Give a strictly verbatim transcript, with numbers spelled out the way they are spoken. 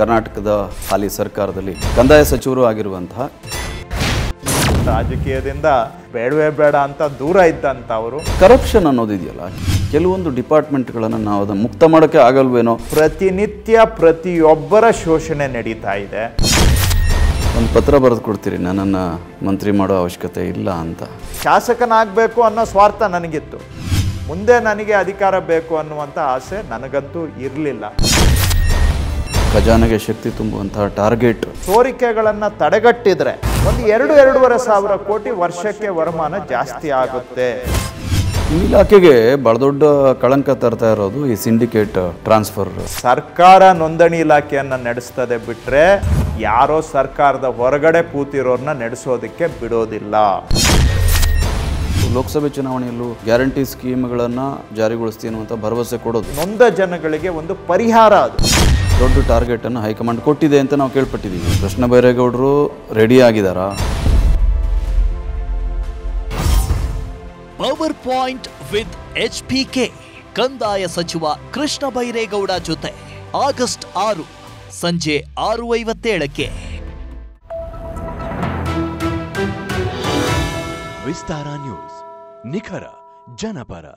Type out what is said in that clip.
कर्नाटकद हाली सरकारदल्लि कंदाय सचिवरू आगिरुवंत ರಾಜಕೀಯದಿಂದ ಬೇಡವೇ ಬೇಡ ಅಂತ ದೂರ ಇದ್ದಂತ ಅವರು ಕರಪ್ಷನ್ ಅನ್ನೋದು ಇದೆಯಲ್ಲ ಕೆಲವೊಂದು ಡಿಪಾರ್ಟ್ಮೆಂಟ್ಗಳನ್ನು ನಾವು ಅದನ್ನು ಮುಕ್ತ ಮಾಡೋಕೆ ಆಗಲ್ವೇನೋ ಪ್ರತಿನಿತ್ಯ ಪ್ರತಿಯೊಬ್ಬರ ಶೋಷಣೆ ನಡೀತಾ ಇದೆ ಒಂದು ಪತ್ರ ಬರೆದು ಕೊಡ್ತೀರಿ ನನ್ನನ್ನು ಮಂತ್ರಿ ಮಾಡೋ ಅವಶ್ಯಕತೆ ಇಲ್ಲ ಅಂತ ಶಾಸಕನಾಗಬೇಕು ಅನ್ನೋ ಸ್ವಾರ್ಥ ನನಗಿತ್ತು ಮುಂದೆ ನನಗೆ ಅಧಿಕಾರ ಬೇಕು ಅನ್ನುವಂತ ಆಸೆ ನನಗಂತೂ ಇರಲಿಲ್ಲ ಖಜಾನೆಗೆ ಶಕ್ತಿ ತುಂಬುವಂತಹ ಟಾರ್ಗೆಟ್ ಸೋರಿಕೆಗಳನ್ನು ತಡೆಗಟ್ಟಿದ್ರೆ ಒಂದು ಎರಡು ಎರಡೂವರೆ ಸಾವಿರ ಕೋಟಿ ವರ್ಷಕ್ಕೆ ವರಮಾನ ಜಾಸ್ತಿ ಆಗುತ್ತೆ ಈ ಇಲಾಖೆಗೆ ಬಹಳ ದೊಡ್ಡ ಕಳಂಕ ತರ್ತಾ ಇರೋದು ಈ ಸಿಂಡಿಕೇಟ್ ಟ್ರಾನ್ಸ್ಫರ್ ಸರ್ಕಾರ ನೋಂದಣಿ ಇಲಾಖೆಯನ್ನು ನಡೆಸ್ತದೆ ಬಿಟ್ರೆ ಯಾರೋ ಸರ್ಕಾರದ ಹೊರಗಡೆ ಕೂತಿರೋರನ್ನ ನಡೆಸೋದಕ್ಕೆ ಬಿಡೋದಿಲ್ಲ ಲೋಕಸಭೆ ಚುನಾವಣೆಯಲ್ಲೂ ಗ್ಯಾರಂಟಿ ಸ್ಕೀಮ್ಗಳನ್ನು ಜಾರಿಗೊಳಿಸ್ತೀನಿ ಅಂತ ಭರವಸೆ ಕೊಡೋದು ನೊಂದ ಜನಗಳಿಗೆ ಒಂದು ಪರಿಹಾರ ಅದು ದೊಡ್ಡ ಟಾರ್ಗೆಟ್ ಅನ್ನು ಹೈಕಮಾಂಡ್ ಕೊಟ್ಟಿದೆ ಅಂತ ನಾವು ಕೇಳ್ಪಟ್ಟಿದ್ದೀವಿ ಕೃಷ್ಣ ಬೈರೇಗೌಡರು ರೆಡಿ ಆಗಿದಾರಾ power point with H P K ಕಂದಾಯ ಸಚಿವ ಕೃಷ್ಣ ಬೈರೇಗೌಡ ಜೊತೆ ಆಗಸ್ಟ್ ಆರು ಸಂಜೆ ಆರು ಐವತ್ತೇಳಕ್ಕೆ ವಿಸ್ತಾರ ನ್ಯೂಸ್ ನಿಖರ ಜನಪರ.